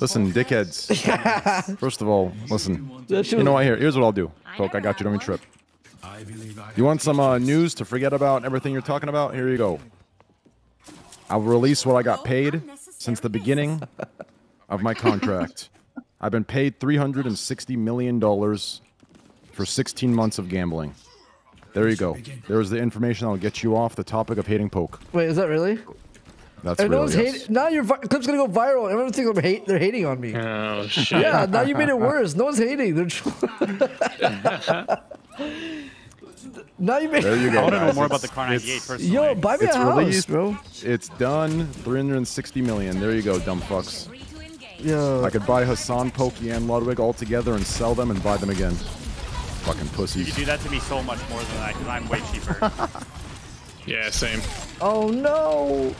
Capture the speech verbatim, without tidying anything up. Listen, dickheads. Yeah. First of all, listen. You know what? Here, here's what I'll do. Poke, I got you. Don't even trip. You want some uh, news to forget about everything you're talking about? Here you go. I'll release what I got paid since the beginning of my contract. I've been paid three hundred sixty million dollars for sixteen months of gambling. There you go. There's the information that'll get you off the topic of hating Poke. Wait, is that really? That's and really, yes. hate, now your clip's gonna go viral. Everyone thinks they're, hate, they're hating on me. Oh shit! Yeah, now you made it worse. No one's hating. They're. Now you made. There you go. I want to know more it's, about the Kar ninety-eight personally. Yo, buy me it's a house, released, bro. It's done. three hundred sixty million. There you go, dumb fucks. Yo. I could buy Hassan, Poki, and Ludwig all together and sell them and buy them again. Fucking pussies. You could do that to me so much more than I, because I'm way cheaper. Yeah, same. Oh no.